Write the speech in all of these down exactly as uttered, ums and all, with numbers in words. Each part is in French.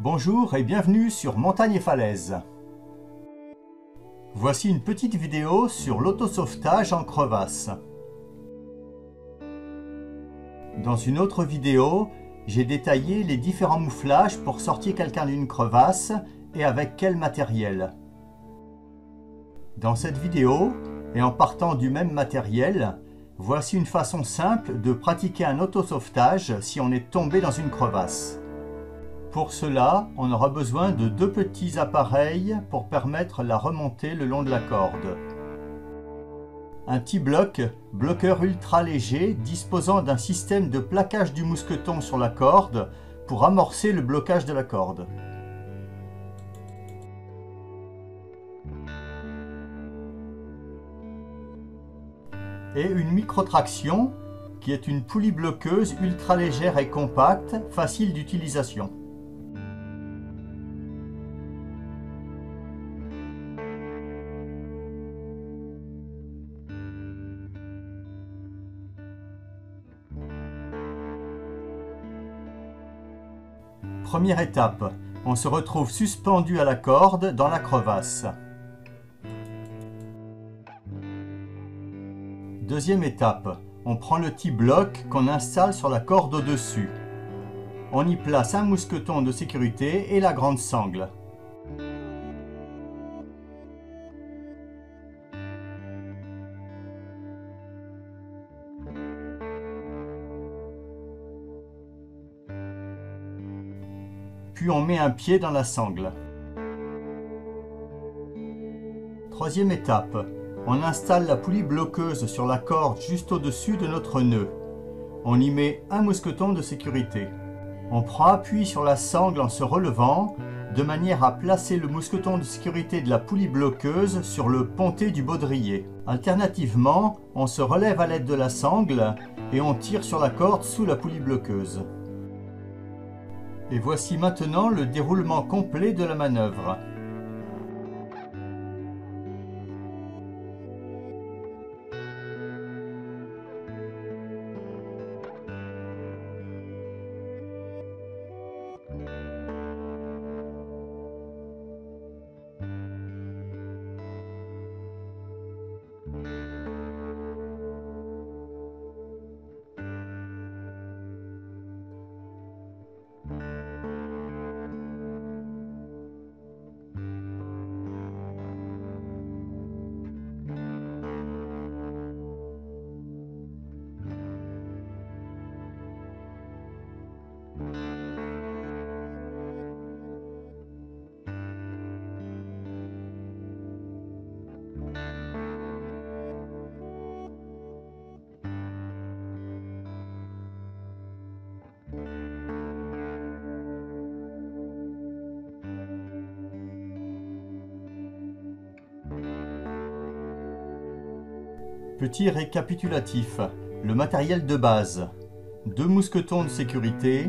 Bonjour et bienvenue sur Montagnes et Falaises. Voici une petite vidéo sur l'autosauvetage en crevasse. Dans une autre vidéo, j'ai détaillé les différents mouflages pour sortir quelqu'un d'une crevasse et avec quel matériel. Dans cette vidéo, et en partant du même matériel, voici une façon simple de pratiquer un autosauvetage si on est tombé dans une crevasse. Pour cela, on aura besoin de deux petits appareils pour permettre la remontée le long de la corde. Un Tibloc, bloqueur ultra léger disposant d'un système de plaquage du mousqueton sur la corde pour amorcer le blocage de la corde. Et une micro-traction qui est une poulie bloqueuse ultra légère et compacte, facile d'utilisation. Première étape, on se retrouve suspendu à la corde dans la crevasse. Deuxième étape, on prend le Tibloc qu'on installe sur la corde au-dessus. On y place un mousqueton de sécurité et la grande sangle. Puis on met un pied dans la sangle. Troisième étape, on installe la poulie bloqueuse sur la corde juste au-dessus de notre nœud. On y met un mousqueton de sécurité. On prend appui sur la sangle en se relevant, de manière à placer le mousqueton de sécurité de la poulie bloqueuse sur le ponté du baudrier. Alternativement, on se relève à l'aide de la sangle et on tire sur la corde sous la poulie bloqueuse. Et voici maintenant le déroulement complet de la manœuvre. Petit récapitulatif, le matériel de base, deux mousquetons de sécurité,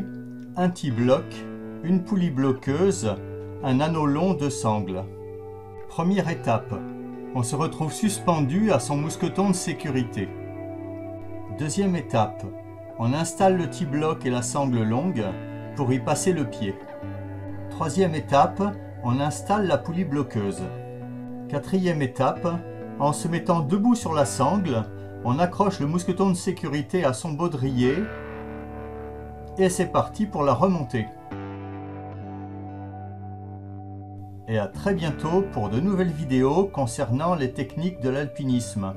un Tibloc, une poulie bloqueuse, un anneau long de sangle. Première étape, on se retrouve suspendu à son mousqueton de sécurité. Deuxième étape, on installe le Tibloc et la sangle longue pour y passer le pied. Troisième étape, on installe la poulie bloqueuse. Quatrième étape, en se mettant debout sur la sangle, on accroche le mousqueton de sécurité à son baudrier et c'est parti pour la remontée. Et à très bientôt pour de nouvelles vidéos concernant les techniques de l'alpinisme.